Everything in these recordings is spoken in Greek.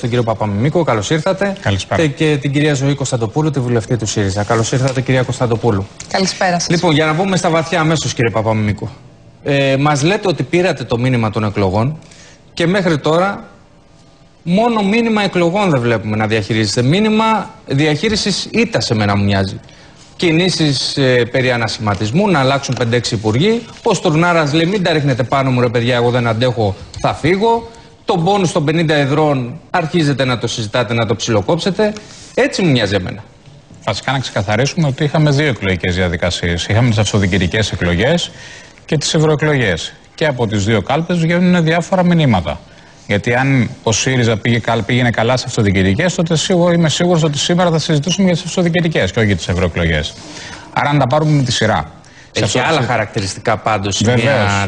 Τον κύριο Παπαμιμίκο, καλώς ήρθατε. Καλησπέρα. Και την κυρία Ζωή Κωνσταντοπούλου, τη βουλευτή του ΣΥΡΙΖΑ. Καλώς ήρθατε, κυρία Κωνσταντοπούλου. Καλησπέρα σας. Λοιπόν, για να βγούμε στα βαθιά αμέσως, κύριε Παπαμιμίκο. Μας λέτε ότι πήρατε το μήνυμα των εκλογών και μέχρι τώρα μόνο μήνυμα εκλογών δεν βλέπουμε να διαχειρίζεστε. Μήνυμα διαχείρισης ήττα σε μένα μου μοιάζει. Κινήσεις περί ανασχηματισμού, να αλλάξουν 5-6 υπουργοί. Ο Στουρνάρας λέει: μην τα ρίχνετε πάνω μου, ρε παιδιά, εγώ δεν αντέχω, θα φύγω. Το μπόνους των 50 εδρών αρχίζετε να το συζητάτε, να το ψιλοκόψετε. Έτσι μου μοιάζει εμένα. Βασικά, να ξεκαθαρίσουμε ότι είχαμε δύο εκλογικές διαδικασίες. Είχαμε τις αυτοδικητικές εκλογές και τις ευρωεκλογές. Και από τις δύο κάλπες βγαίνουν διάφορα μηνύματα. Γιατί αν ο ΣΥΡΙΖΑ πήγαινε καλά στις αυτοδικητικές, τότε είμαι σίγουρος ότι σήμερα θα συζητούσουμε για τις αυτοδικητικές και όχι για τις ευρωεκλογές. Άρα να τα πάρουμε με τη σειρά. Έχει άλλα χαρακτηριστικά πάντως η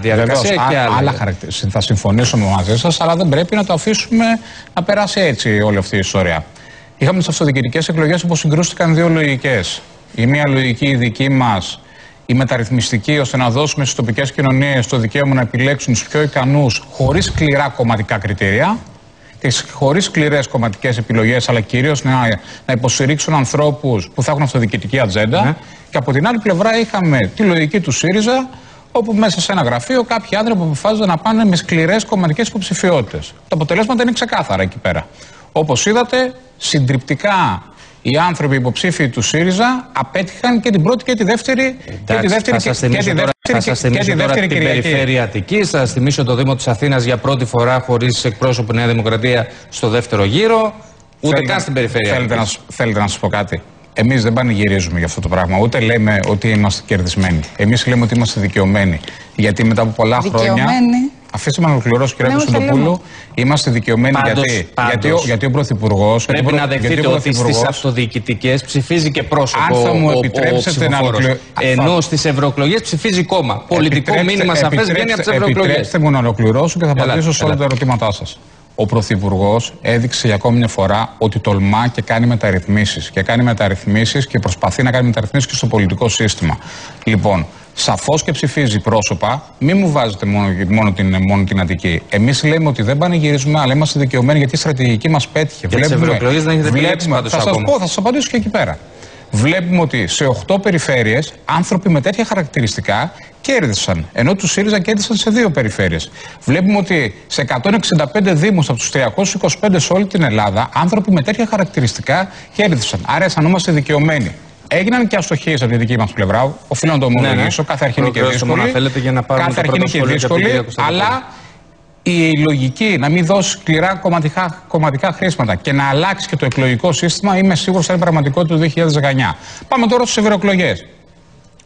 διαδικασία. Άλλα χαρακτηριστικά. Θα συμφωνήσουμε μαζί σας, αλλά δεν πρέπει να το αφήσουμε να περάσει έτσι όλη αυτή η ιστορία. Είχαμε τις αυτοδιοικητικές εκλογές όπου συγκρούστηκαν δύο λογικές. Η μία λογική, η δική μας, η μεταρρυθμιστική, ώστε να δώσουμε στις τοπικές κοινωνίες το δικαίωμα να επιλέξουν τους πιο ικανούς χωρίς σκληρά κομματικά κριτήρια. Χωρίς σκληρές κομματικές επιλογές, αλλά κυρίως να υποστηρίξουν ανθρώπους που θα έχουν αυτοδιοικητική ατζέντα. Ναι. Και από την άλλη πλευρά είχαμε τη λογική του ΣΥΡΙΖΑ, όπου μέσα σε ένα γραφείο κάποιοι άντρες που αποφάσιζαν να πάνε με σκληρές κομματικές υποψηφιότητες. Τα αποτελέσματα είναι ξεκάθαρα εκεί πέρα. Όπως είδατε, συντριπτικά οι άνθρωποι υποψήφοι του ΣΥΡΙΖΑ απέτυχαν και την πρώτη και τη δεύτερη. Θα σας θυμίσω τώρα την περιφέρεια Αττικής, θα σας θυμίσω το Δήμο της Αθήνας για πρώτη φορά χωρίς εκπρόσωπο Νέα Δημοκρατία στο δεύτερο γύρο, ούτε καν στην περιφέρεια. Θέλετε να σας πω κάτι? Εμείς δεν πανηγυρίζουμε για αυτό το πράγμα, ούτε λέμε ότι είμαστε κερδισμένοι. Εμείς λέμε ότι είμαστε δικαιωμένοι. Γιατί μετά από πολλά χρόνια. Αφήστε με να ολοκληρώσω, κυρία Κωνσταντοπούλου. Είμαστε δικαιωμένοι γιατί ο Πρωθυπουργός. Πρέπει να δεχτείτε ότι στις αυτοδιοικητικές ψηφίζει και πρόσωπο. Αν θα μου επιτρέψετε να ολοκληρώσω. Ενώ στις ευρωεκλογές ψηφίζει κόμμα. Πολιτικό μήνυμα σαφές βγαίνει από τις ευρωεκλογές. Επιτρέψτε μου να ολοκληρώσω και θα απαντήσω σε όλα τα ερωτήματά σας. Ο Πρωθυπουργός έδειξε για ακόμη μια φορά ότι τολμά και κάνει μεταρρυθμίσεις. Και κάνει μεταρρυθμίσεις και προσπαθεί να κάνει μεταρρυθμίσεις και στο πολιτικό σύστημα. Λοιπόν, σαφώς και ψηφίζει πρόσωπα. Μην μου βάζετε μόνο την Αττική. Εμείς λέμε ότι δεν πανηγυρίζουμε, αλλά είμαστε δικαιωμένοι γιατί η στρατηγική μας πέτυχε. Για τις ευρωεκλογές δεν έχετε επιλέξει πάντως ακόμα. Θα σας απαντήσω και εκεί πέρα. Βλέπουμε ότι σε 8 περιφέρειες άνθρωποι με τέτοια χαρακτηριστικά κέρδισαν, ενώ του ΣΥΡΙΖΑ κέρδισαν σε 2 περιφέρειες. Βλέπουμε ότι σε 165 δήμους από τους 325 σε όλη την Ελλάδα άνθρωποι με τέτοια χαρακτηριστικά κέρδισαν. Άρα αισθανόμαστε δικαιωμένοι. Έγιναν και αστοχίες από τη δική μας πλευρά, οφείλω να το ομολογήσω, κάθε αρχή είναι και δύσκολη, αλλά η λογική να μην δώσει σκληρά κομματικά χρήματα και να αλλάξει και το εκλογικό σύστημα, είμαι σίγουρος θα είναι πραγματικότητα του 2019. Πάμε τώρα στις ευρωεκλογές.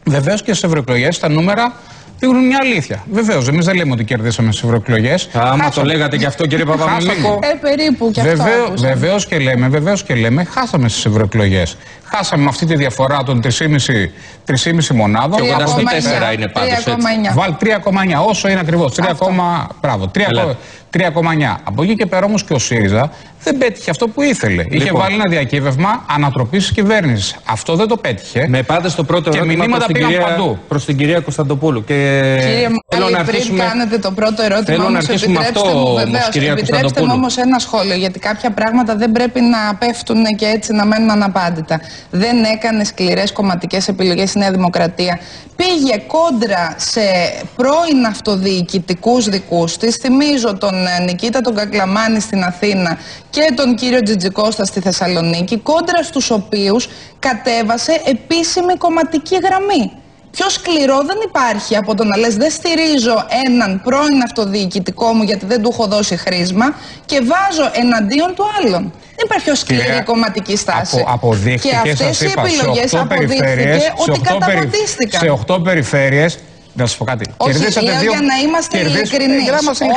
Βεβαίως και στις ευρωεκλογές τα νούμερα δείχνουν μια αλήθεια. Βεβαίως, εμείς δεν λέμε ότι κερδίσαμε στις ευρωεκλογές. Άμα το λέγατε και αυτό, κύριε Παπαμιμίκο. Περίπου και αυτό. Βεβαίως και λέμε, χάσαμε στις ευρωεκλογές. Χάσαμε με αυτή τη διαφορά των 3,5 μονάδων. Και κοντά στο 4 είναι πάντως. 3,9, όσο είναι ακριβώς. 3,9. Από εκεί και πέρα όμως και ο ΣΥΡΙΖΑ δεν πέτυχε αυτό που ήθελε. Λοιπόν. Είχε βάλει ένα διακύβευμα ανατροπής της κυβέρνησης. Αυτό δεν το πέτυχε. Με πάντα στο πρώτο ερώτημα προς την κυρία Κωνσταντοπούλου. Κύριε Μάλη, πριν κάνετε το πρώτο ερώτημα, επιτρέψτε μου όμως ένα σχόλιο. Γιατί κάποια πράγματα δεν πρέπει να πέφτουν και έτσι να μένουν αναπάντητα. Δεν έκανε σκληρές κομματικές επιλογές η Νέα Δημοκρατία. Πήγε κόντρα σε πρώην αυτοδιοικητικούς δικούς της. Θυμίζω τον Νικήτα τον Κακλαμάνη στην Αθήνα και τον κύριο Τζιτζικώστα στη Θεσσαλονίκη, κόντρα στους οποίους κατέβασε επίσημη κομματική γραμμή. Πιο σκληρό δεν υπάρχει από το να λες δεν στηρίζω έναν πρώην αυτοδιοικητικό μου γιατί δεν του έχω δώσει χρήσμα και βάζω εναντίον του άλλον. Δεν υπάρχει πιο σκληρή κομματική στάση. Και αυτές οι επιλογές αποδείχθηκε ότι καταπατίστηκαν. Σε 8 περιφέρειες. Να σας πω κάτι. Όχι, για να είμαστε ειλικρινείς. Όταν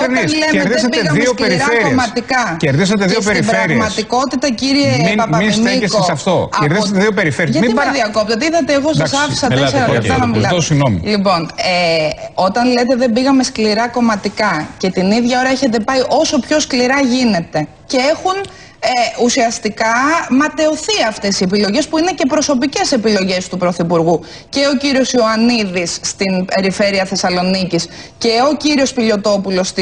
λέμε δεν πήγαμε σκληρά κομματικά και στην πραγματικότητα, κύριε Παπαμιμίκο. Μην στέκεστε σε αυτό. Κερδίσατε 2 περιφέρειες. Γιατί με διακόπτετε? Είδατε, εγώ σας άφησα 4 λεπτά να μιλάω. Λοιπόν, όταν λέτε δεν πήγαμε σκληρά κομματικά και την ίδια ώρα έχετε πάει όσο πιο σκληρά γίνεται και έχουν ουσιαστικά ματαιωθεί αυτές οι επιλογές που είναι και προσωπικές επιλογές του Πρωθυπουργού. Και ο κύριος Ιωαννίδης στην περιφέρεια Θεσσαλονίκης και ο κύριος Πιλιωτόπουλος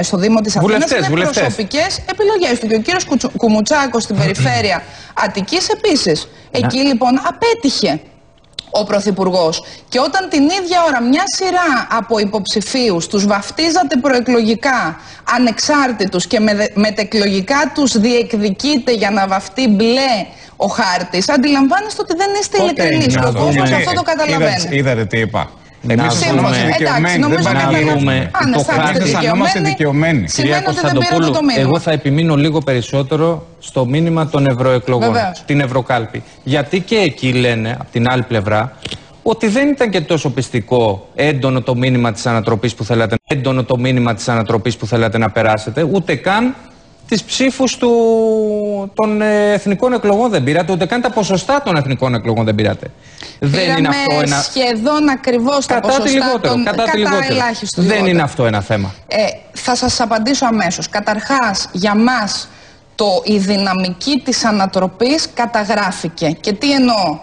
στο Δήμο της Αθήνας είναι προσωπικές επιλογές του. Και ο κύριος Κουμουτσάκος στην περιφέρεια Αττικής επίσης. Εκεί λοιπόν απέτυχε ο Πρωθυπουργός. Και όταν την ίδια ώρα μια σειρά από υποψηφίους τους βαφτίζατε προεκλογικά ανεξάρτητους και μετεκλογικά τους διεκδικείτε για να βαφτεί μπλε ο χάρτης, αντιλαμβάνεστε ότι δεν είστε ειλικρινείς. Ο κόσμος αυτό το καταλαβαίνει. Είδατε τι είπα. Εμείς αισθανόμαστε δικαιωμένοι, δεν παραγγείλουμε το χάρτη. Κυρία Κωνσταντοπούλου, εγώ θα επιμείνω λίγο περισσότερο στο μήνυμα των ευρωεκλογών, την Ευρωκάλπη. Γιατί και εκεί λένε, από την άλλη πλευρά, ότι δεν ήταν και τόσο πιστικό, έντονο το μήνυμα της ανατροπής που θέλατε, να περάσετε, ούτε καν τις ψήφους των εθνικών εκλογών δεν πήρατε, ούτε καν τα ποσοστά των εθνικών εκλογών δεν πήρατε. Δεν είναι αυτό ένα. Σχεδόν ακριβώς τα ποσοστά. Κατά τη λιγότερο. Δεν λιγότερο. Είναι αυτό ένα θέμα. Θα σας απαντήσω αμέσως. Καταρχάς, για μας η δυναμική της ανατροπής καταγράφηκε. Και τι εννοώ.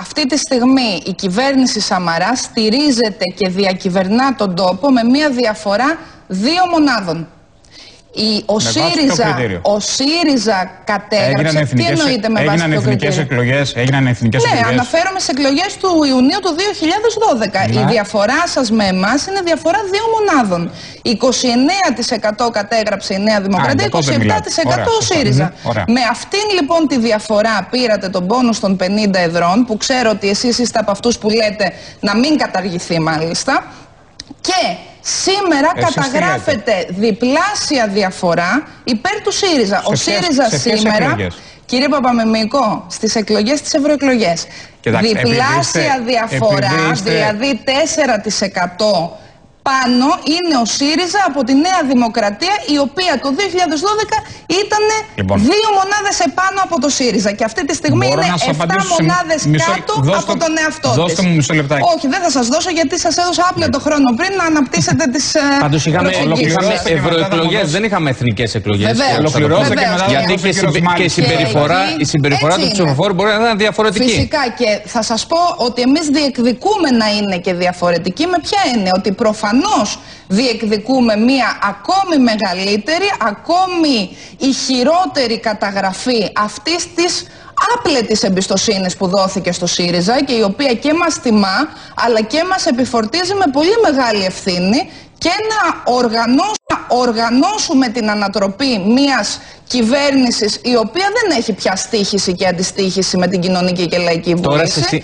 Αυτή τη στιγμή η κυβέρνηση Σαμαρά στηρίζεται και διακυβερνά τον τόπο με μία διαφορά 2 μονάδων. Ο ΣΥΡΙΖΑ κατέγραψε. Τι εννοείται με βάση ποιο κριτήριο? Έγιναν εθνικές εκλογές. Ναι, αναφέρομαι σε εκλογές του Ιουνίου του 2012. Η διαφορά σας με εμάς είναι διαφορά 2 μονάδων. 29% κατέγραψε η Νέα Δημοκρατία, 27% ο ΣΥΡΙΖΑ. Με αυτήν λοιπόν τη διαφορά πήρατε τον πόνους των 50 ευρώ, που ξέρω ότι εσείς είστε από αυτούς που λέτε να μην καταργηθεί μάλιστα. Και σήμερα καταγράφεται διπλάσια διαφορά υπέρ του ΣΥΡΙΖΑ. Ο ΣΥΡΙΖΑ σήμερα, κύριε Παπαμιμίκο, στις εκλογές, στις ευρωεκλογές, διπλάσια διαφορά, δηλαδή 4% πάνω είναι ο ΣΥΡΙΖΑ από τη Νέα Δημοκρατία, η οποία το 2012 ήταν 2 μονάδες επάνω από το ΣΥΡΙΖΑ. Και αυτή τη στιγμή είναι 7 μονάδες κάτω από τον εαυτό της. Δώστε μου μισό λεπτάκι. Όχι, δεν θα σας δώσω, γιατί σας έδωσα άπλετο χρόνο πριν να αναπτύσσετε τις προσεγγίσεις. Πάντως είχαμε ευρωεκλογές, δεν είχαμε εθνικές εκλογές. Γιατί και η συμπεριφορά του ψηφοφόρου μπορεί να ήταν διαφορετική. Φυσικά, και θα σας πω ότι εμείς διεκδικούμε να είναι και διαφορετική. Με ποια είναι? Ότι προφανώς διεκδικούμε μία ακόμη μεγαλύτερη, ακόμη η χειρότερη καταγραφή αυτής της άπλετης εμπιστοσύνης που δόθηκε στο ΣΥΡΙΖΑ, και η οποία και μας τιμά αλλά και μας επιφορτίζει με πολύ μεγάλη ευθύνη, και να οργανώσουμε την ανατροπή μιας κυβέρνησης η οποία δεν έχει πια στοίχηση και αντιστοίχηση με την κοινωνική και λαϊκή βούληση, και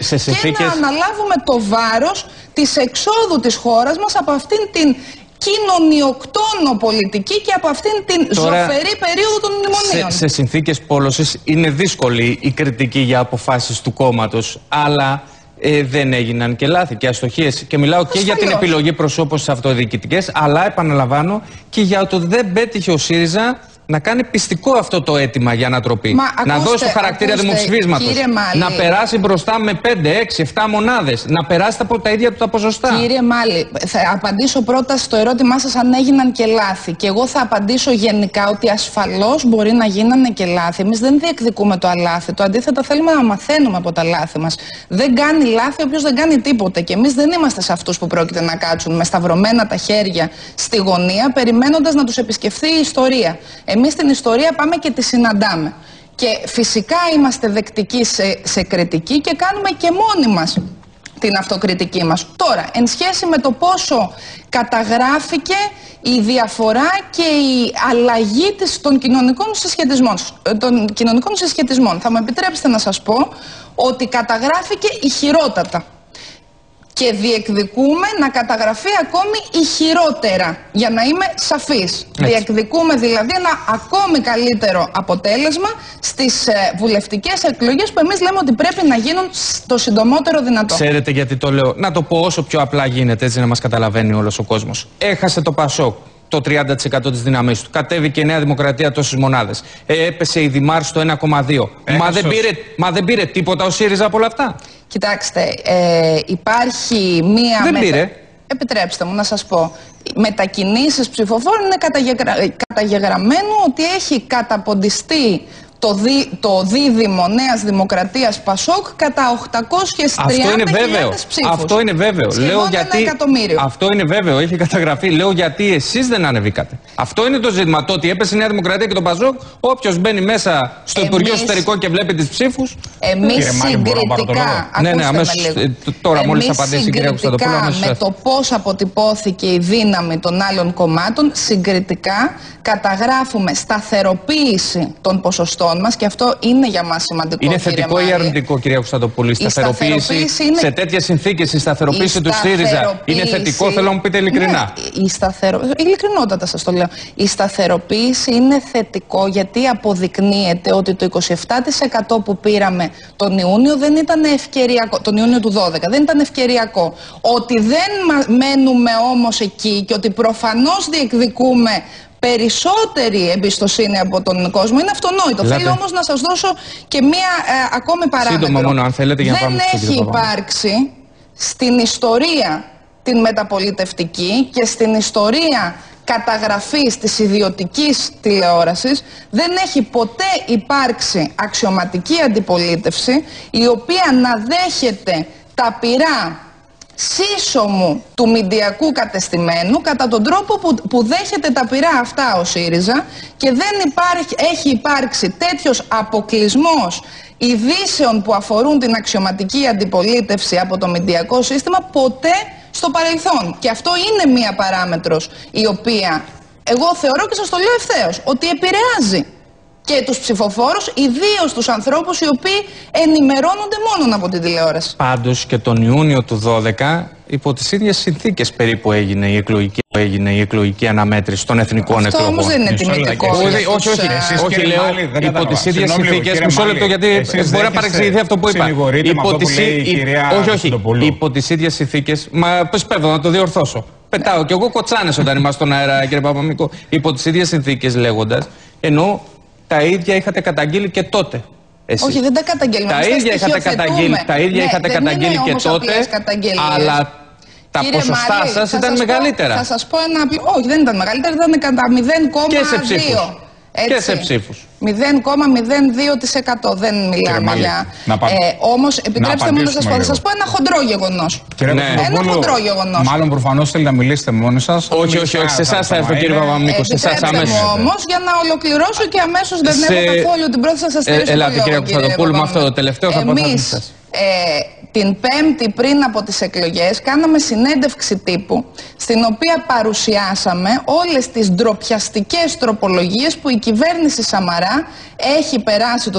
να αναλάβουμε το βάρος της εξόδου της χώρας μας από αυτήν την κοινωνιοκτόνο πολιτική και από αυτήν την ζωφερή περίοδο των μνημονίων. Σε συνθήκες πόλωσης είναι δύσκολη η κριτική για αποφάσεις του κόμματος, αλλά δεν έγιναν και λάθη και αστοχίες. Και μιλάω και για την επιλογή προσώπων στις αυτοδιοικητικές, αλλά επαναλαμβάνω και για το ότι δεν πέτυχε ο ΣΥΡΙΖΑ να κάνει πιστικό αυτό το αίτημα για ανατροπή. Να δώσει το χαρακτήρα δημοψηφίσματος. Να περάσει μπροστά με 5, 6, 7 μονάδες. Να περάσει από τα ίδια του τα ποσοστά. Κύριε Μάλλη, θα απαντήσω πρώτα στο ερώτημά σας αν έγιναν και λάθη. Και εγώ θα απαντήσω γενικά ότι ασφαλώς μπορεί να γίνανε και λάθη. Εμείς δεν διεκδικούμε το αλάθητο. Αντίθετα, θέλουμε να μαθαίνουμε από τα λάθη μας. Δεν κάνει λάθη όποιος δεν κάνει τίποτα. Και εμείς δεν είμαστε σε αυτούς που πρόκειται να κάτσουν με σταυρωμένα τα χέρια στη γωνία, περιμένοντας να τους επισκεφθεί η ιστορία. Εμείς την ιστορία πάμε και τη συναντάμε. Και φυσικά είμαστε δεκτικοί σε κριτική και κάνουμε και μόνοι μας την αυτοκριτική μας. Τώρα, εν σχέση με το πόσο καταγράφηκε η διαφορά και η αλλαγή των κοινωνικών συσχετισμών, θα μου επιτρέψετε να σας πω ότι καταγράφηκε η χειρότατα. Και διεκδικούμε να καταγραφεί ακόμη η χειρότερα, για να είμαι σαφής. Διεκδικούμε δηλαδή ένα ακόμη καλύτερο αποτέλεσμα στις βουλευτικές εκλογές, που εμείς λέμε ότι πρέπει να γίνουν στο συντομότερο δυνατό. Ξέρετε γιατί το λέω? Να το πω όσο πιο απλά γίνεται, έτσι να μας καταλαβαίνει όλος ο κόσμος. Έχασε το ΠΑΣΟΚ το 30% της δύναμής του. Κατέβηκε η Νέα Δημοκρατία τόσες μονάδες. Έπεσε η Δημάρ στο 1,2. Μα δεν πήρε τίποτα ο ΣΥΡΙΖΑ από όλα αυτά. Κοιτάξτε, υπάρχει μία... Δεν πήρε. επιτρέψτε μου να σας πω, μετακινήσεις ψηφοφόρων είναι καταγεγραμμένο ότι έχει καταποντιστεί το δίδυμο Νέας Δημοκρατίας Πασόκ κατά 830.000 ψήφους. Αυτό είναι βέβαιο. Λέω γιατί... Αυτό είναι βέβαιο, έχει καταγραφεί. Λέω γιατί εσείς δεν ανεβήκατε. Αυτό είναι το ζήτημα. Το ότι έπεσε η Νέα Δημοκρατία και το Πασόκ, όποιος μπαίνει μέσα στο Υπουργείο Εσωτερικό και βλέπει τις ψήφους. Εμείς συγκριτικά. Τώρα μόλις απαντήσει η κυρία Κωνσταντοπούλου. Με το πώς αποτυπώθηκε η δύναμη των άλλων κομμάτων, συγκριτικά καταγράφουμε σταθεροποίηση των ποσοστών. Μας, και αυτό είναι για μας σημαντικό. Είναι θετικό ή αρνητικό, κυρία Κωνσταντοπούλου, η σταθεροποίηση είναι... σε τέτοιες συνθήκες? Η σταθεροποίηση του ΣΥΡΙΖΑ είναι θετικό, θέλω να μου πείτε ειλικρινά. Ναι, ειλικρινότατα σας το λέω. Η σταθεροποίηση είναι θετικό γιατί αποδεικνύεται ότι το 27% που πήραμε τον Ιούνιο δεν ήταν ευκαιριακό. Τον Ιούνιο του 12 δεν ήταν ευκαιριακό. Ότι δεν μένουμε όμως εκεί και ότι προφανώς διεκδικούμε περισσότερη εμπιστοσύνη από τον κόσμο είναι αυτονόητο. Λέτε. Θέλω όμως να σας δώσω και μία ακόμη παράμετρο. Σύντομα μόνο, αν θέλετε, για να πάμε στο κύριο Παπαμιμίκο. Δεν έχει υπάρξει στην ιστορία την μεταπολιτευτική και στην ιστορία καταγραφής της ιδιωτικής τηλεόρασης, δεν έχει ποτέ υπάρξει αξιωματική αντιπολίτευση η οποία να δέχεται ταπεινά σύσσωμου του μηντιακού κατεστημένου κατά τον τρόπο που δέχεται τα πειρά αυτά ο ΣΥΡΙΖΑ και δεν έχει υπάρξει τέτοιος αποκλεισμός ειδήσεων που αφορούν την αξιωματική αντιπολίτευση από το μηντιακό σύστημα ποτέ στο παρελθόν. Και αυτό είναι μία παράμετρος η οποία εγώ θεωρώ και σας το λέω ευθέως ότι επηρεάζει και τους ψηφοφόρους, ιδίως τους ανθρώπους οι οποίοι ενημερώνονται μόνο από την τηλεόραση. Πάντως και τον Ιούνιο του 12, υπό τις ίδιες συνθήκες περίπου έγινε η εκλογική αναμέτρηση των εθνικών εκλογών. Αυτό όμως δεν είναι τιμητικό. Όχι, λέω υπό τις ίδιες συνθήκες. Μισό λεπτό, γιατί μπορεί να παρεξηγηθεί αυτό που είπα. Όχι, υπό τις ίδιες συνθήκες. Μα πέδω να το διορθώσω. Πετάω κι εγώ κοτσάνες όταν είμαστε στον αέρα, κύριε Παπαμιμίκο. Υπό τις ίδιες συνθήκες λέγοντας, ενώ τα ίδια είχατε καταγγείλει και τότε. Εσείς. Όχι, δεν τα καταγγέλνουμε. Τα ίδια είχατε καταγγείλει και τότε, αλλά τα κύριε ποσοστά Μαρή, σας ήταν μεγαλύτερα. Θα σας πω ένα απλό. Όχι, δεν ήταν μεγαλύτερα, ήταν κατά 0,2. Και σε ψήφους. 0,02% δεν μιλάμε για. Όμως, επιτρέψτε μου να σας πω ένα χοντρό γεγονός. Ένα χοντρό γεγονός. Μάλλον προφανώς θέλετε να μιλήσετε μόνοι σας. Όχι, σε εσάς θα έρθω, κύριε Παπαμιμίκο. Επιτρέψτε μου όμως για να ολοκληρώσω και αμέσως δεν έχω καθόλου την πρόθεση να σας στηρίξω. Ελάτε, κύριε Κωνσταντοπούλου, με αυτό το τελευταίο θα απαντήσω. Την Πέμπτη πριν από τις εκλογές κάναμε συνέντευξη τύπου στην οποία παρουσιάσαμε όλες τις ντροπιαστικές τροπολογίες που η κυβέρνηση Σαμαρά έχει περάσει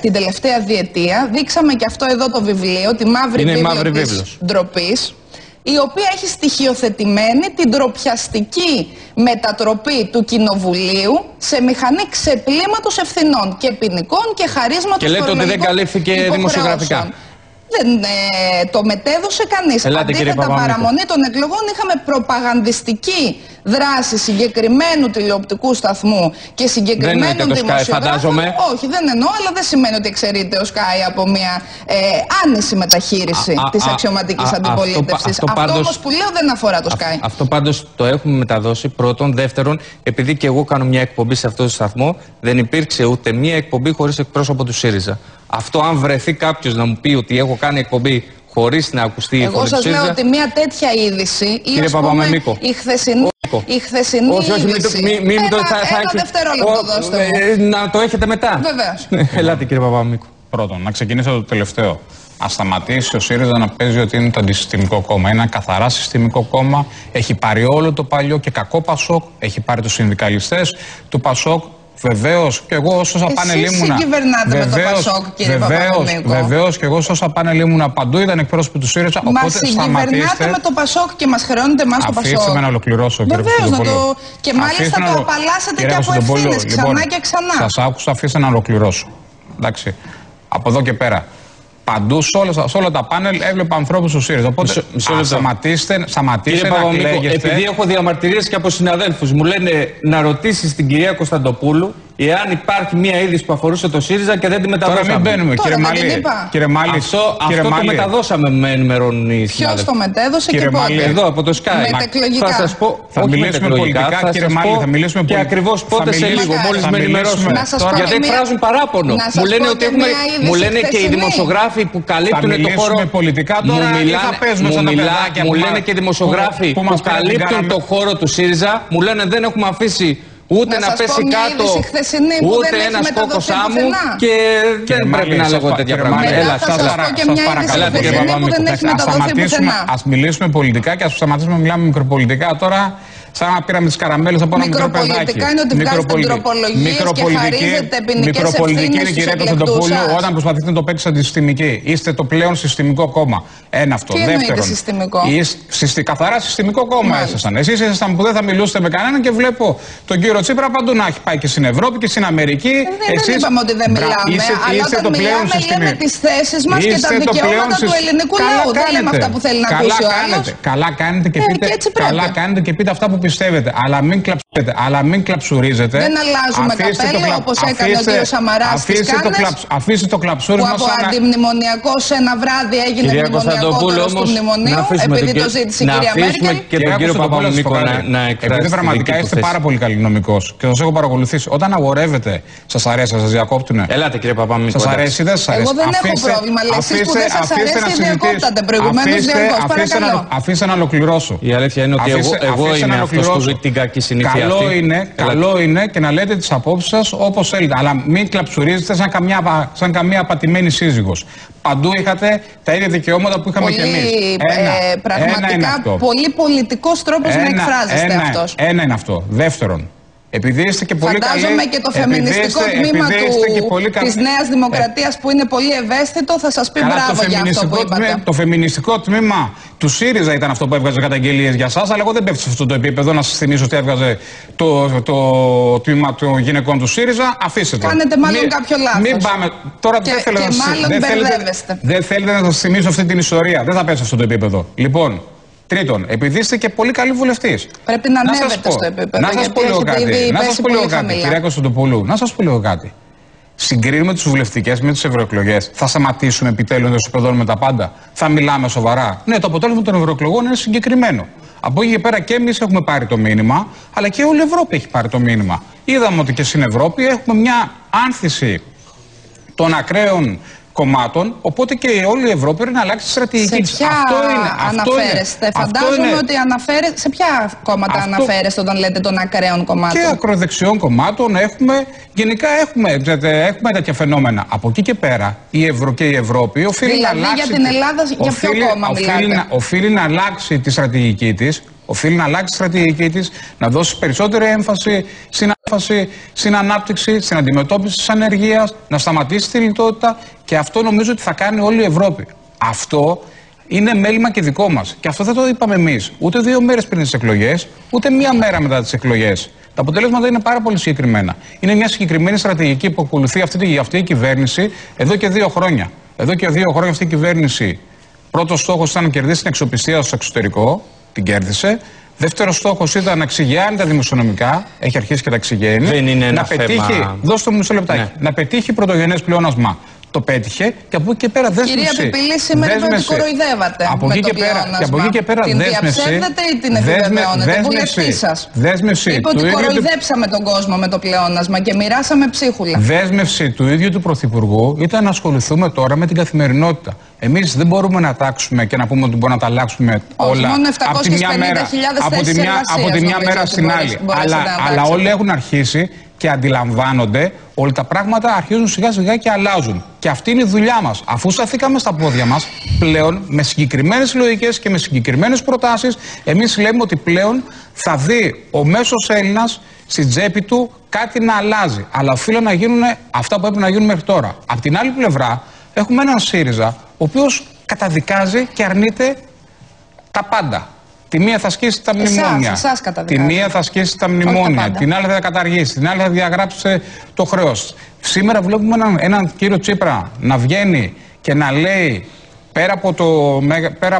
την τελευταία διετία. Δείξαμε και αυτό εδώ το βιβλίο, τη μαύρη βίβλο της ντροπής, η οποία έχει στοιχειοθετημένη την ντροπιαστική μετατροπή του Κοινοβουλίου σε μηχανή ξεπλήματος ευθυνών και ποινικών και χαρίσματος. Και λέτε ότι δεν καλύφθηκε δημοσιογραφικά. Δεν το μετέδωσε κανείς. Αντίθετα, παραμονή των εκλογών είχαμε προπαγανδιστική δράση συγκεκριμένου τηλεοπτικού σταθμού και συγκεκριμένου δημοσιογράφου. Όχι, δεν εννοώ, αλλά δεν σημαίνει ότι εξαιρείται ο ΣΚΑΙ από μια άνηση μεταχείριση της αξιωματικής αντιπολίτευσης. Αυτό όμως που λέω δεν αφορά το ΣΚΑΙ. Αυτό πάντως το έχουμε μεταδώσει πρώτον. Δεύτερον, επειδή και εγώ κάνω μια εκπομπή σε αυτό το σταθμό, δεν υπήρξε ούτε μια εκπομπή χωρίς εκπρόσωπο του ΣΥΡΙΖΑ. Αυτό, αν βρεθεί κάποιος να μου πει ότι έχω κάνει εκπομπή χωρίς να ακουστεί η φωνή του ΣΥΡΙΖΑ. Εγώ σας λέω ότι μια τέτοια είδηση, κύριε Παπαμιμίκο, η χθεσινή είδηση. Ένα δευτερόλεπτο δώστε μου. Να το έχετε μετά. Βεβαίως. Ελάτε, κύριε Παπαμιμίκο. Πρώτον, να ξεκινήσω το τελευταίο. Ας σταματήσει ο ΣΥΡΙΖΑ να παίζει ότι είναι το αντισυστημικό κόμμα. Είναι ένα καθαρά συστημικό κόμμα. Έχει πάρει όλο το παλιό και κακό Πασόκ. Έχει πάρει τους συνδικαλιστές του Πασόκ. Βεβαίως και εγώ όσα πάνελ ήμουνα. Βεβαίως και εγώ όσα πάνελ ήμουνα παντού ήταν εκπρόσωποι του ΣΥΡΙΖΑ. Μα συγκυβερνάτε με το Πασόκ και μας χρεώνετε εμάς το Πασόκ. Αφήστε με να ολοκληρώσω, κύριε Κωνσταντοπούλου. Και μάλιστα το απαλλάσσετε και από ευθύνες ξανά και ξανά. Σας άκουσα, αφήστε να ολοκληρώσω. Εντάξει. Από εδώ και πέρα. Παντού, σε όλα τα πάνελ έβλεπα ανθρώπους του ΣΥΡΙΖΑ. Οπότε σταματήστε να κλαίγεστε. Επειδή έχω διαμαρτυρίες και από συναδέλφους, μου λένε να ρωτήσεις την κυρία Κωνσταντοπούλου Εάν υπάρχει μία είδηση που αφορούσε το ΣΥΡΙΖΑ και δεν τη μεταδώσαμε. Τώρα μην μπαίνουμε, τώρα, κύριε Μάλι. Αυτό το μεταδώσαμε, με ενημερώνουν οι συνάδελφοι. Ποιος το μετέδωσε και πότε? Εδώ από το ΣΚΑΙ. Θα σας πω, θα μιλήσουμε πολιτικά, κύριε Μάλι, θα μιλήσουμε και ακριβώς πότε σε λίγο, μόλις με ενημερώσουν. Γιατί εκφράζουν παράπονο. Μου λένε και οι δημοσιογράφοι που καλύπτουν το χώρο. Μου λένε και οι δημοσιογράφοι που καλύπτουν το χώρο του ΣΥΡΙΖΑ, μου λένε δεν έχουμε αφήσει ούτε να πέσει κάτω, ούτε ένα κόκκο άμμου και δεν πρέπει να λέγω τέτοια πράγματα. Έλα, ας μιλήσουμε πολιτικά και ας σταματήσουμε να μιλάμε μικροπολιτικά τώρα. Σαν να πήραμε τις καραμέλες από ένα μικρό παιδάκι. Μικροπολιτικά είναι ότι βγάζετε τροπολογίες και χαρίζετε ποινικές ευθύνες στους εκλεκτούς σας. Μικροπολιτική είναι, κυρία Κωνσταντοπούλου, όταν προσπαθείτε να το παίξετε αντισυστημική. Είστε το πλέον συστημικό κόμμα. Ένα αυτό. Τι δεύτερον, συστημικό? Καθαρά συστημικό κόμμα ήσασταν. Εσείς ήσασταν που δεν θα μιλούσατε με κανέναν και βλέπω τον κύριο Τσίπρα παντού να έχει πάει και στην Ευρώπη και στην Αμερική. Δεν είπαμε ότι δεν μιλάμε. Αλλά όταν μιλάμε, λέμε τις θέσεις μας και τα δικαιώματα του ελληνικού λαού. Δεν λέμε αυτά που θέλει να ακούσει ο άλλος. Καλά κάνετε και πείτε αυτά που πιστεύετε, αλλά μην κλαψουρίζετε. Δεν αλλάζουμε καπέλα όπως έκανε ο κύριος Σαμαράς στις Κάνες. Αφήστε το κλαψούρισμα. Που από αντιμνημονιακό σε ένα βράδυ έγινε μνημονιακότερο του μνημονίου, επειδή το ζήτησε η κυρία Μέρκελ. Και τον κύριο Παπαμιμίκο να εκφράσει. Επειδή πραγματικά είστε πάρα πολύ καλή νομικός και σας έχω παρακολουθήσει, όταν αγορεύετε, σας αρέσει να σας διακόπτουν? Ελάτε, κύριε Παπαμιμίκο. Σας αρέσει ή δεν σας αρέσει? Εγώ δεν έχω πρόβλημα, αλλά εσείς που δεν σας αρέσει διακόπτατε προηγουμένως. Αφήστε να ολοκληρώσω. Η αλήθεια είναι ότι εγώ είμαι καλό είναι και να λέτε τις απόψεις σας όπως θέλετε, αλλά μην κλαψουρίζετε σαν καμία απατημένη σύζυγος. Παντού είχατε τα ίδια δικαιώματα που είχαμε και εμείς. Πραγματικά πολύ πολιτικός τρόπος να εκφράζεστε αυτός. Ένα είναι αυτό. Δεύτερον, επειδή είστε και πολύ καλή. Φαντάζομαι και το φεμινιστικό τμήμα της Νέας Δημοκρατίας που είναι πολύ ευαίσθητο θα σας πει μπράβο για αυτό που είπατε. Το φεμινιστικό τμήμα του ΣΥΡΙΖΑ ήταν αυτό που έβγαζε καταγγελίες για σας, αλλά εγώ δεν πέφτω σε αυτό το επίπεδο να σας θυμίσω ότι έβγαζε το τμήμα των γυναικών του ΣΥΡΙΖΑ. Αφήστε το. Κάνετε μάλλον κάποιο λάθος. Μην πάμε. Τώρα δεν θέλετε να σας θυμίσω αυτή την ιστορία. Δεν θα πέσω σε αυτό το επίπεδο. Λοιπόν. Τρίτον, επειδή είστε και πολύ καλή βουλευτής. Πρέπει να ανέβετε στο επίπεδο. Να σας πω λίγο κάτι, κυρία Κωνσταντοπούλου, να σας πω λίγο κάτι. Συγκρίνουμε τις βουλευτικές με τις ευρωεκλογές. Θα σταματήσουμε επιτέλους να συμπεδώνουμε τα πάντα? Θα μιλάμε σοβαρά? Ναι, το αποτέλεσμα των ευρωεκλογών είναι συγκεκριμένο. Από εκεί και πέρα και εμείς έχουμε πάρει το μήνυμα, αλλά και όλη η Ευρώπη έχει πάρει το μήνυμα. Είδαμε ότι και στην Ευρώπη έχουμε μια άνθηση των ακραίων κομμάτων, οπότε και όλη η Ευρώπη πρέπει να αλλάξει τη στρατηγική της. Αυτό είναι. Φαντάζομαι ότι αναφέρεστε. Σε ποια κόμματα αναφέρεστε όταν λέτε των ακραίων κομμάτων? Και ακροδεξιών κομμάτων έχουμε. Γενικά έχουμε τέτοια φαινόμενα. Από εκεί και πέρα η Ευρώπη οφείλει να αλλάξει. Για την Ελλάδα, για ποιο κόμμα μιλάτε? Οφείλει να αλλάξει τη στρατηγική της. Οφείλει να αλλάξει τη στρατηγική της, να δώσει περισσότερη έμφαση στην ανάπτυξη, στην αντιμετώπιση της ανεργίας, να σταματήσει τη λιτότητα, και αυτό νομίζω ότι θα κάνει όλη η Ευρώπη. Αυτό είναι μέλημα και δικό μας. Και αυτό δεν το είπαμε εμείς ούτε 2 μέρες πριν τις εκλογές, ούτε 1 μέρα μετά τις εκλογές. Τα αποτελέσματα είναι πάρα πολύ συγκεκριμένα. Είναι μια συγκεκριμένη στρατηγική που ακολουθεί αυτή η κυβέρνηση εδώ και 2 χρόνια. Εδώ και 2 χρόνια αυτή η κυβέρνηση, πρώτος στόχος ήταν να κερδίσει την εξοπιστία στο εξωτερικό. Την κέρδισε. Δεύτερος στόχος ήταν να εξηγιάνει τα δημοσιονομικά. Έχει αρχίσει και τα εξηγιάνει. Δεν είναι ένα θέμα. Δώστε μου μισό λεπτάκι. Ναι. Να πετύχει πρωτογενές πλεόνασμα. Το πέτυχε και από εκεί και πέρα δέσμευσε. Κυρία Πεπίλη, σήμερα είπατε ότι κοροϊδεύατε. Από εκεί και πέρα την διαψεύδετε ή την επιβεβαιώνετε? Βουλευτή σας. Δέσμευση. Είπε ότι κοροϊδέψαμε τον κόσμο με το πλεόνασμα και μοιράσαμε ψίχουλα. Δέσμευση του ίδιου του Πρωθυπουργού ήταν να ασχοληθούμε τώρα με την καθημερινότητα. Εμείς δεν μπορούμε να τάξουμε και να πούμε ότι μπορούμε να τα αλλάξουμε όλα από τη μια μέρα στην άλλη. Αλλά όλοι έχουν αρχίσει και αντιλαμβάνονται, όλα τα πράγματα αρχίζουν σιγά σιγά και αλλάζουν. Και αυτή είναι η δουλειά μας. Αφού σταθήκαμε στα πόδια μας, πλέον με συγκεκριμένες λογικές και με συγκεκριμένες προτάσεις, εμείς λέμε ότι πλέον θα δει ο μέσος Έλληνας στην τσέπη του κάτι να αλλάζει. Αλλά οφείλουν να γίνουν αυτά που έπρεπε να γίνουν μέχρι τώρα. Απ' την άλλη πλευρά, έχουμε έναν ΣΥΡΙΖΑ, ο οποίος καταδικάζει και αρνείται τα πάντα. Τη μία θα σκίσει τα μνημόνια. Την άλλη θα καταργήσει. Την άλλη θα διαγράψει το χρέος. Σήμερα βλέπουμε έναν κύριο Τσίπρα να βγαίνει και να λέει, πέρα από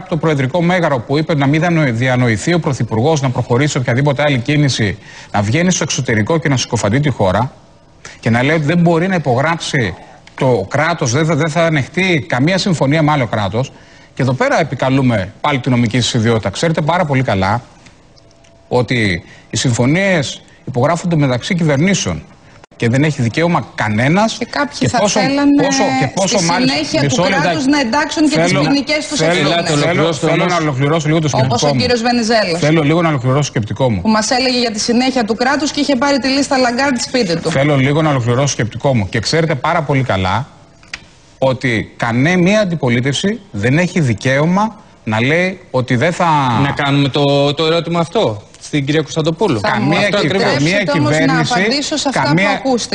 το προεδρικό μέγαρο που είπε να μην διανοηθεί ο Πρωθυπουργός να προχωρήσει οποιαδήποτε άλλη κίνηση, να βγαίνει στο εξωτερικό και να συκοφαντεί τη χώρα. και να λέει ότι δεν μπορεί να υπογράψει το κράτος, δεν θα ανεχτεί καμία συμφωνία με άλλο κράτος. Και εδώ πέρα επικαλούμε πάλι την νομική ιδιότητα. Ξέρετε πάρα πολύ καλά ότι οι συμφωνίες υπογράφονται μεταξύ κυβερνήσεων και δεν έχει δικαίωμα κανένας. Και κάποιοι και θα θέλανε στη συνέχεια του κράτους να εντάξουν και τις ποινικές τους ευθύνες. Θέλω να ολοκληρώσω λίγο το σκεπτικό μου. Όπως ο κύριος Βενιζέλος. Θέλω λίγο να ολοκληρώσω το σκεπτικό μου. Που μας έλεγε για τη συνέχεια του κράτους και είχε πάρει τη λίστα Λαγκάρτ σπίτι του. Θέλω λίγο να ολοκληρώσω το σκεπτικό μου. Και ξέρετε πάρα πολύ καλά ότι καμία αντιπολίτευση δεν έχει δικαίωμα να λέει ότι δεν θα. Να κάνουμε το ερώτημα αυτό στην κυρία Κωνσταντοπούλου.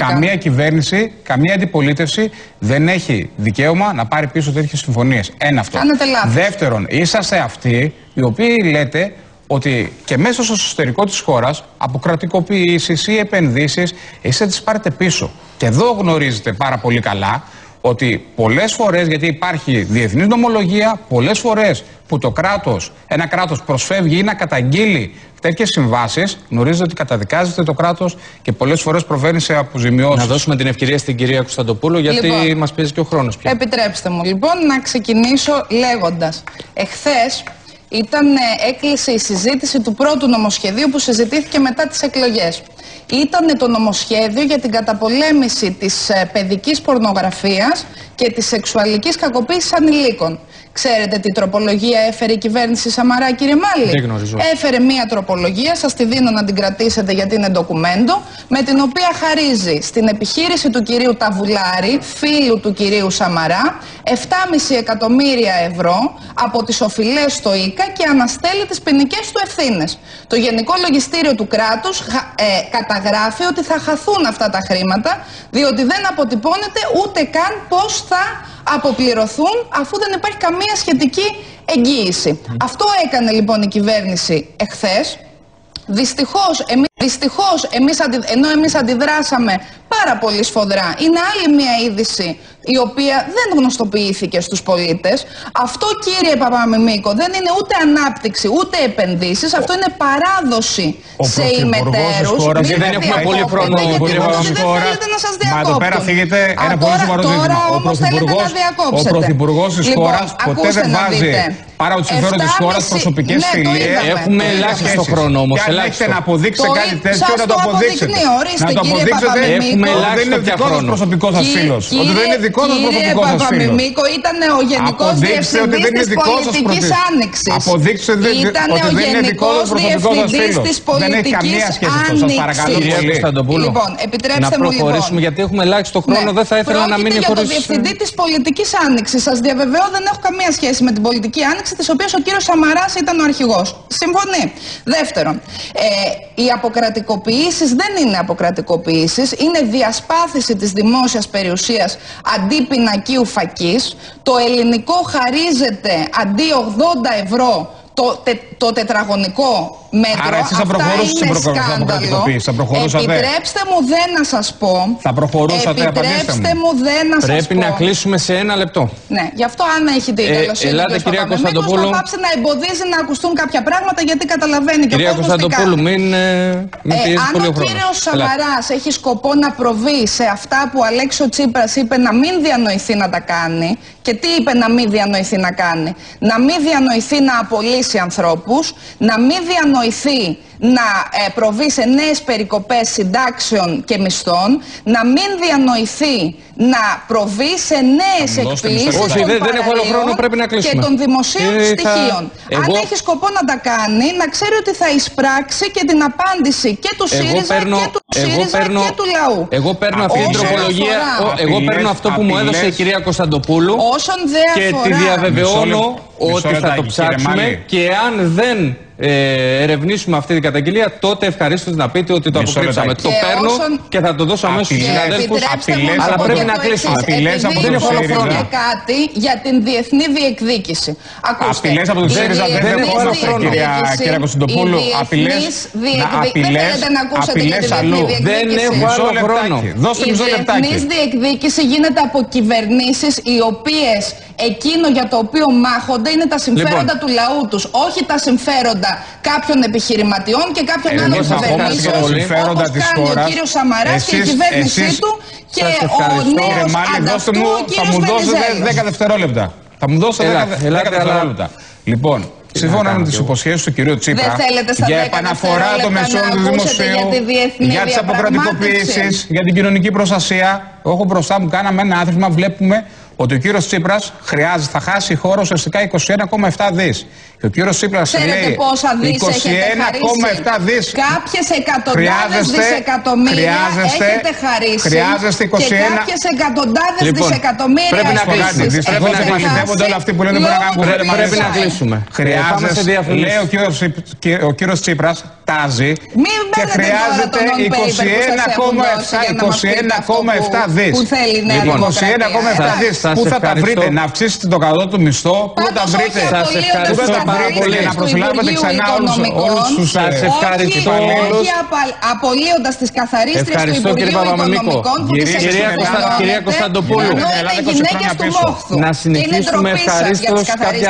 Καμία κυβέρνηση, καμία αντιπολίτευση δεν έχει δικαίωμα να πάρει πίσω τέτοιες συμφωνίες. Ένα αυτό. Δεύτερον, είσαστε αυτοί οι οποίοι λέτε ότι και μέσα στο εσωτερικό της χώρας αποκρατικοποιήσεις ή επενδύσεις εσείς θα τις πάρετε πίσω. Και εδώ γνωρίζετε πάρα πολύ καλά ότι πολλές φορές, γιατί υπάρχει διεθνής νομολογία, πολλές φορές που το κράτος, ένα κράτος προσφεύγει ή να καταγγείλει τέτοιες συμβάσεις, γνωρίζετε ότι καταδικάζεται το κράτος και πολλές φορές προβαίνει σε αποζημιώσεις. Να δώσουμε την ευκαιρία στην κυρία Κωνσταντοπούλου, γιατί λοιπόν, μας πιέζει και ο χρόνος πια. Επιτρέψτε μου λοιπόν να ξεκινήσω λέγοντας. Εχθές ήταν έκλεισε η συζήτηση του πρώτου νομοσχεδίου που συζητήθηκε μετά τις εκλογές. Ήταν το νομοσχέδιο για την καταπολέμηση της παιδικής πορνογραφίας και της σεξουαλικής κακοποίησης ανηλίκων. Ξέρετε τι τροπολογία έφερε η κυβέρνηση Σαμαρά, κύριε Μάλλη? Δεν γνωρίζω. Έφερε μία τροπολογία, σας τη δίνω να την κρατήσετε γιατί είναι ντοκουμέντο, με την οποία χαρίζει στην επιχείρηση του κυρίου Ταβουλάρη, φίλου του κυρίου Σαμαρά, 7,5 εκατομμύρια ευρώ από τις οφειλές στο ΙΚΑ και αναστέλει τις ποινικές του ευθύνες. Το Γενικό Λογιστήριο του κράτους καταγράφει ότι θα χαθούν αυτά τα χρήματα, διότι δεν αποτυπώνεται ούτε καν πώς θα αποπληρωθούν αφού δεν υπάρχει καμία σχετική εγγύηση. Αυτό έκανε λοιπόν η κυβέρνηση εχθές. Δυστυχώς, ενώ εμείς αντιδράσαμε πάρα πολύ σφοδρά, είναι άλλη μια είδηση η οποία δεν γνωστοποιήθηκε στους πολίτες. Αυτό, κύριε Παπαμιμίκο, δεν είναι ούτε ανάπτυξη ούτε επενδύσεις, αυτό είναι παράδοση σε ημετέρους. Δεν έχουμε πολύ χρόνο, κύριε Παπαμιμίκο. Μα εδώ πέρα φύγεται ένα πολύ σοβαρό ζήτημα. Ο Πρωθυπουργός της χώρας ποτέ δεν βάζει παρά το συμφέρον της χώρας προσωπικές φιλίες. Έχουμε ελάχιστο χρόνο όμως. Και αν έχετε να αποδείξετε κάτι τέτοιο, να το αποδείξετε. Να το αποδείξετε. Έχουμε ελάχιστο χρόνο. Ότι δεν είναι δικό σας προσωπικό σας φίλος. Κύριε Παπαμιμίκο, ήταν ο Γενικός Διευθυντής της Πολιτικής Άνοιξης. Αποδείξτε ότι δεν είναι δικό σας προσωπικό σας φίλος. Δεν έχει καμία σχέση αυτό. Σας παρακαλώ πολύ. Λοιπόν, επιτρέψτε μου να προχωρήσουμε, γιατί έχουμε ελάχιστο χρόνο. Δεν θα ήθελα να μείνει χωρίς. Πρόκειται για τον Διευθυντή της Πολιτικής Άνοιξης. Σας διαβεβαιώ, δεν έχω καμία σχέση με την Πολιτική Άνοιξη, της οποίας ο κύριος Σαμαράς ήταν ο αρχηγός. Συμφωνεί. Δεύτερον, οι αποκρατικοποιήσεις δεν είναι αποκρατικοποιήσεις, είναι διασπάθηση της δημόσιας περιουσίας αντί πινακίου φακής. Το ελληνικό χαρίζεται αντί 80 ευρώ το τετραγωνικό μέτρο. Άρα εσείς θα προχωρούσατε στην αποκρατικοποίηση. Επιτρέψτε μου δεν να σας πω. Θα προχωρούσατε, επιτρέψτε μου δεν να σας πω. Πρέπει να κλείσουμε σε ένα λεπτό. Ναι, γι' αυτό αν έχει την καλοσύνη του Παπαμιμίκου να πάψει να εμποδίζει να ακουστούν κάποια πράγματα, γιατί καταλαβαίνει και ο κόσμος τι κάνει. Αν ο κύριος Σαμαράς έχει σκοπό να προβεί σε αυτά που ο Αλέξης Τσίπρας είπε να μην διανοηθεί να τα κάνει, και τι είπε να μην διανοηθεί να κάνει? Να μην διανοηθεί να απολύσει ανθρώπους, να μην διανοηθεί να προβεί σε νέες περικοπές συντάξεων και μισθών, να μην διανοηθεί να προβεί σε νέες εκπλήσεις των παραλίων και των δημοσίων στοιχείων. Αν έχει σκοπό να τα κάνει, να ξέρει ότι θα εισπράξει και την απάντηση και του ΣΥΡΙΖΑ και του λαού. Εγώ παίρνω αυτή την τροπολογία, εγώ παίρνω αυτό που μου έδωσε η κυρία Κωνσταντοπούλου και τη διαβεβαιώνω ότι θα το ψάξουμε, και αν δεν ερευνήσουμε αυτή την καταγγελία, τότε ευχαρίστως να πείτε ότι το αποκρύψαμε. Το παίρνω και θα το δώσω αμέσως στους συναδέλφους. Αλλά πρέπει να κλείσουμε. Απειλές από τον ΣΥΡΙΖΑ. Και κάτι για την διεθνή διεκδίκηση. Ακούστε. Απειλές από τον ΣΥΡΙΖΑ δεν έχω όλο χρόνο, κυρία Κωνσταντοπούλου. Απειλές. Δεν θέλετε να ακούσετε για τη διεθνή διεκδίκηση. Δεν έχω άλλο χρόνο. Δώστε μισό λεπτάκι. Η διεθνής διεκδίκηση γίνεται από κυβερνήσεις οι οποίες εκείνο για το οποίο μάχονται είναι τα συμφέροντα του λαού τους, όχι τα συμφέροντα κάποιων επιχειρηματιών και κάποιων άλλων κυβερνήσεων, όπως κάνει ο κύριος Σαμαράς και η κυβέρνησή του και ο νέος ανταυτού ο κύριος Βενιζέλος. Θα μου δώσετε 10 δευτερόλεπτα. Λοιπόν, σύμφωνα με τις υποσχέσεις του κυρίου Τσίπρα για επαναφορά των μεσών του δημοσίου, για τις αποκρατικοποιήσεις, για την κοινωνική προστασία, έχω μπροστά μου, κάναμε ένα άθροισμα, βλέπουμε ότι ο κύριος Τσίπρας χρειάζεται, θα χάσει χώρο ουσιαστικά 21,7 δις. Και ο κύριος Τσίπρας λέει 21,7 δις. Κάποιες εκατοντάδες δισεκατομμύρια έχετε χαρίσει. Χρειάζεστε 21. Και κάποιες εκατοντάδες δισεκατομμύρια. Πρέπει να κλείσουμε. Δυστυχώς εκμεταλλεύονται όλοι αυτοί που λένε ότι δεν μπορούν να κάνουν. Πρέπει να κλείσουμε. Χρειάζεται, λέει ο κύριος Τσίπρας, τάζει και χρειάζεται 21,7 δις. Πού θα τα βρείτε, να αυξήσετε το κατώτατο μισθό, πού τα βρείτε, να προσλάβετε ξανά όλους τους υπαλλήλους. Απολύοντας τις καθαρίστριες του Υπουργείου Οικονομικών που τις εξυπηρετούν, είναι γυναίκες του Μόχθου. Είναι ντροπή σας για τις καθαρίστριες.